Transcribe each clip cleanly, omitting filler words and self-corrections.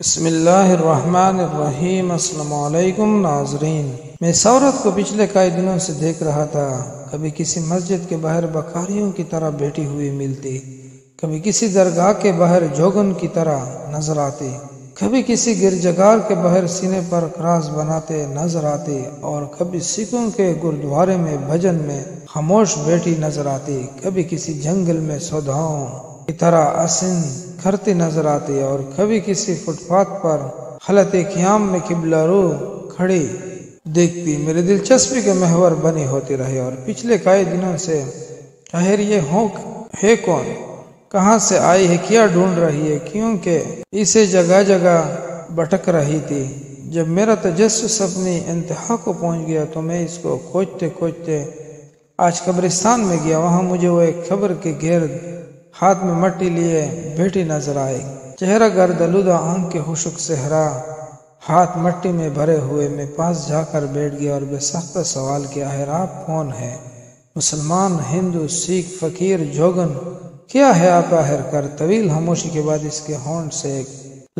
बिस्मिल्लाहिर्रहमानिर्रहीम। अस्सलामु अलैकुम नाज़रीन। मैं इस औरत को पिछले कई दिनों से देख रहा था। कभी किसी मस्जिद के बाहर बखारियों की तरह बैठी हुई मिलती, कभी किसी दरगाह के बाहर जोगन की तरह नजर आती, कभी किसी गिरजगार के बाहर सीने पर क्रॉस बनाते नजर आती और कभी सिखों के गुरुद्वारे में भजन में खामोश बैठी नजर आती, कभी किसी जंगल में सौदाओं की तरह आसीन करती नजर आती और कभी किसी फुटपाथ पर हालते क़ियाम में किबला रू खड़ी देखती। मेरे दिलचस्पी के महवर बने होते रहे और पिछले कई दिनों से आखिर ये है कौन, कहाँ से आई है, क्या ढूंढ रही है, क्योंकि इसे जगह जगह भटक रही थी। जब मेरा तजस्सुस अपनी इंतहा को पहुँच गया तो मैं इसको खोजते खोजते आज कब्रिस्तान में गया। वहाँ मुझे वो एक कब्र के घेर हाथ में मट्टी लिए बैठी नजर आई, चेहरा गर्दालूदा, आंख के हुशक से हरा, हाथ मट्टी में भरे हुए। मैं पास जाकर बैठ गया और बेसख्ता सवाल किया, आखिर आप कौन है? मुसलमान, हिंदू, सिख, फकीर, जोगन, क्या है आप आखिर कर? तवील खामोशी के बाद इसके होंठ से एक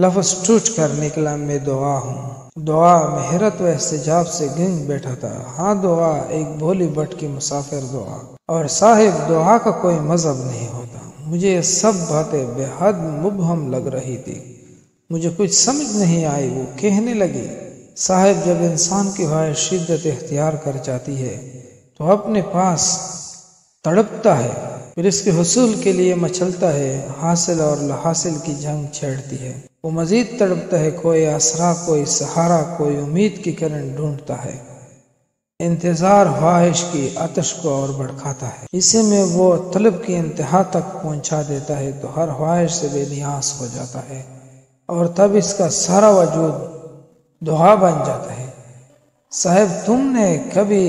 लफ्ज़ टूट कर निकला, मैं दुआ हूँ। दुआ में हैरत व इस्तेजाब से गिंग बैठा था। हाँ दुआ, एक भोली भटकी मुसाफिर दुआ, और साहिब दुआ का कोई मजहब नहीं होता। मुझे ये सब बातें बेहद मुबहम लग रही थी, मुझे कुछ समझ नहीं आई। वो कहने लगी, साहब जब इंसान की ख्वाहिश शिद्दत इख्तियार कर जाती है तो अपने पास तड़पता है, फिर इसके हुसूल के लिए मचलता है, हासिल और लाहासिल की जंग छेड़ती है। वो मज़ीद तड़पता है, कोई आसरा, कोई सहारा, कोई उम्मीद की किरण ढूंढता है। इंतज़ार ख्वाहिश की आतश को और भड़काता है, इसी में वो तलब की इंतहा तक पहुंचा देता है, तो हर ख्वाहिश से बेनियास हो जाता है और तब इसका सारा वजूद दुआ बन जाता है। साहब तुमने कभी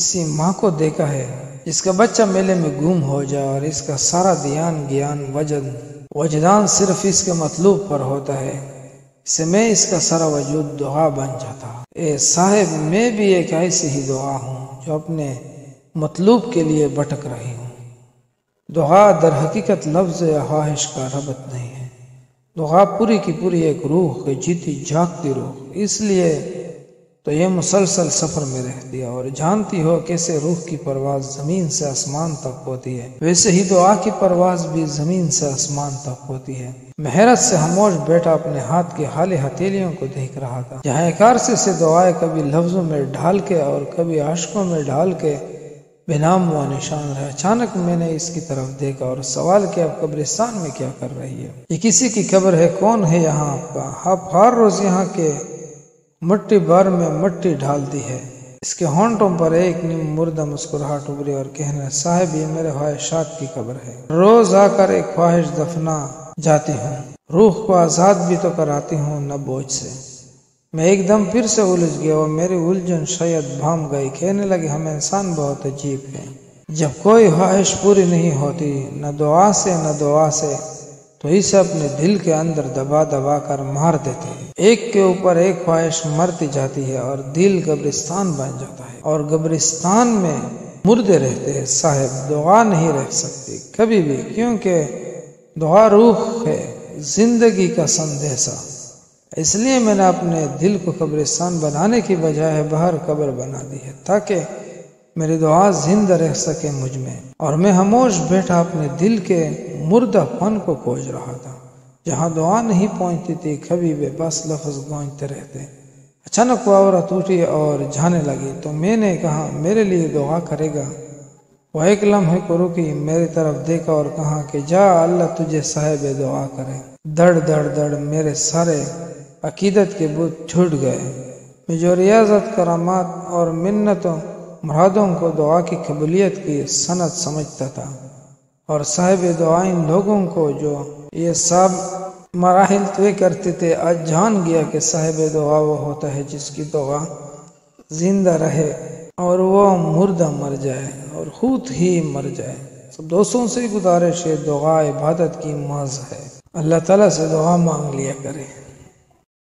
इसी माँ को देखा है जिसका बच्चा मेले में गुम हो जाए और इसका सारा ध्यान, ज्ञान, वजदान सिर्फ इसके मतलूब पर होता है, इससे मैं इसका सारा वजूद दुआ बन जाता। ए साहिब मैं भी एक ऐसी ही दुआ हूँ जो अपने मतलूब के लिए भटक रही हूँ। दुआ दर हकीकत लफ्ज़ या ख्वाहिश का रबत नहीं है, दुआ पूरी की पूरी एक रूह के जीती जागती रूह। इसलिए तो ये मुसलसल सफ़र में रहती है और जानती हो कैसे रूह की परवाज़ ज़मीन से आसमान तक होती है, वैसे ही दुआ की परवाज़ भी ज़मीन से आसमान तक होती है। मैं हैरत से खामोश बैठा अपने हाथ के हाले हथेलियों को देख रहा था, जहाँ एक अरसे से दुआएं कभी लफ्ज़ों में ढाल के और कभी आशकों में ढाल के बेनाम हुआ निशान रहा। अचानक मैंने इसकी तरफ देखा और सवाल किया, आप कब्रिस्तान में क्या कर रही है? ये किसी की कब्र है, कौन है यहाँ आपका? आप हर रोज यहाँ के मट्टी भर में मट्टी ढालती है। इसके होंठों पर एक निम मुर्दा मुस्कुराहट उभरी और कहना, साहब ये मेरे ख्वाहिशात की कब्र है, रोज आकर एक ख्वाहिश दफना जाती हूँ, रूह को आज़ाद भी तो कराती हूँ न बोझ से। मैं एकदम फिर से उलझ गया और मेरी उलझन शायद भाम गई। कहने लगे, हम इंसान बहुत अजीब हैं, जब कोई ख्वाहिश पूरी नहीं होती न दुआ से तो इसे अपने दिल के अंदर दबा दबा कर मार देते हैं। एक के ऊपर एक ख्वाहिश मरती जाती है और दिल कब्रिस्तान बन जाता है और कब्रिस्तान में मुर्दे रहते हैं। साहब दुआ नहीं रह सकती कभी भी, क्योंकि दुआ रूह है, जिंदगी का संदेशा। इसलिए मैंने अपने दिल को कब्रिस्तान बनाने की बजाय बाहर कब्र बना दी है, ताकि मेरी दुआ जिंदा रह सके मुझ में। और मैं खामोश बैठा अपने दिल के मुर्दापन को खोज रहा था, जहाँ दुआ नहीं पहुँचती थी कभी बेबस लफ्ज़ गूंजते रहते। अचानक वो औरत उठी और जाने लगी तो मैंने कहा, मेरे लिए दुआ करेगा? वह एक लम्हे को रुकी, मेरी तरफ देखा और कहा कि जा, अल्लाह तुझे साहिब दुआ करे। दड़ दड़ दड़ मेरे सारे अकीदत के बुत छूट गए। मैं जो रियाजत, करामात और मिन्नतों, मुरादों को दुआ की कबूलियत की सनत समझता था, और साहिब दुआ इन लोगों को जो ये सब मराहिल तय करते थे, आज जान गया कि साहिब दुआ वो होता है जिसकी दुआ जिंदा रहे और वो मुर्दा मर जाए और खुद ही मर जाए। सब दोस्तों से गुजारिश है, दुआ इबादत की मज़ है, अल्लाह ताला से दुआ मांग लिया करें।